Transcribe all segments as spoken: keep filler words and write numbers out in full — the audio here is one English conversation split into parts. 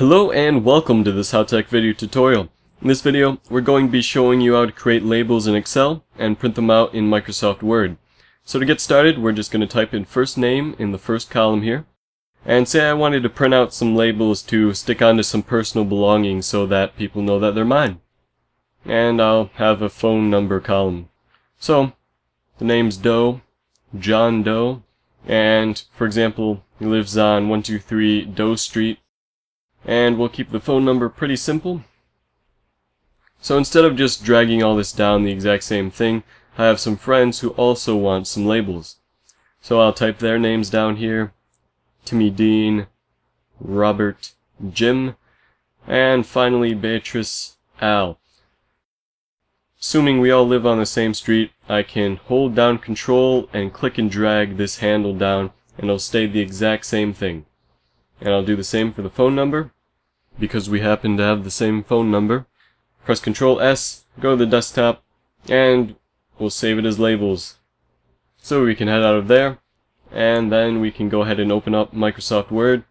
Hello and welcome to this HowTech video tutorial. In this video, we're going to be showing you how to create labels in Excel and print them out in Microsoft Word. So to get started, we're just going to type in first name in the first column here. And say I wanted to print out some labels to stick onto some personal belongings so that people know that they're mine. And I'll have a phone number column. So, the name's Doe, John Doe, and for example, he lives on one two three Doe Street. And we'll keep the phone number pretty simple. So instead of just dragging all this down, the exact same thing, I have some friends who also want some labels. So I'll type their names down here. Timmy Dean, Robert, Jim, and finally Beatrice, Al. Assuming we all live on the same street, I can hold down control and click and drag this handle down, and it'll stay the exact same thing. And I'll do the same for the phone number, because we happen to have the same phone number. Press Control S, go to the desktop, and we'll save it as labels. So we can head out of there, and then we can go ahead and open up Microsoft Word,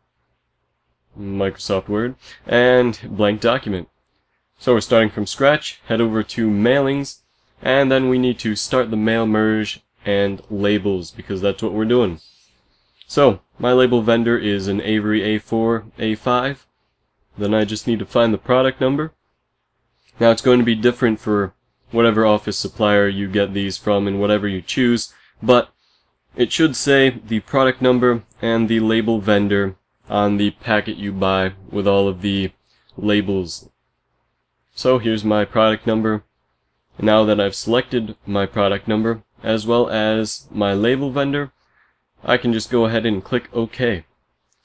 Microsoft Word, and blank document. So we're starting from scratch, head over to Mailings, and then we need to start the Mail Merge and Labels, because that's what we're doing. So, my label vendor is an Avery A four, A five. Then I just need to find the product number. Now it's going to be different for whatever office supplier you get these from and whatever you choose, but it should say the product number and the label vendor on the packet you buy with all of the labels. So here's my product number. Now that I've selected my product number as well as my label vendor, I can just go ahead and click OK.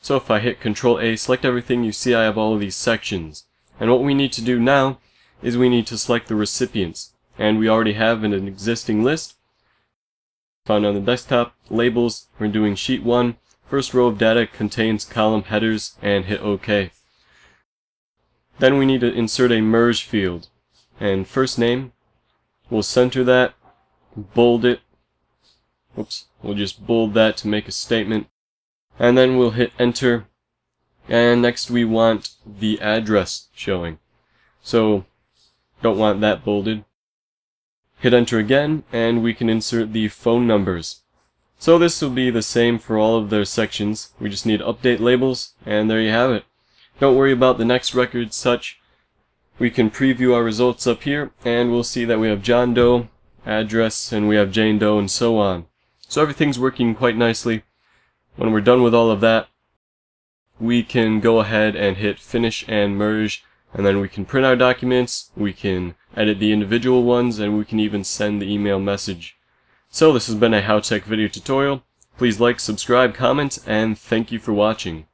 So if I hit Control A, select everything, you see I have all of these sections. And what we need to do now is we need to select the recipients. And we already have an existing list. Found on the desktop, labels, we're doing sheet one. First row of data contains column headers, and hit OK. Then we need to insert a merge field. And first name, we'll center that, bold it. Oops, we'll just bold that to make a statement, and then we'll hit enter, and next we want the address showing. So, don't want that bolded. Hit enter again, and we can insert the phone numbers. So this will be the same for all of their sections. We just need update labels, and there you have it. Don't worry about the next record such. We can preview our results up here, and we'll see that we have John Doe, address, and we have Jane Doe, and so on. So everything's working quite nicely. When we're done with all of that, we can go ahead and hit Finish and Merge, and then we can print our documents, we can edit the individual ones, and we can even send the email message. So this has been a HowTech video tutorial. Please like, subscribe, comment, and thank you for watching.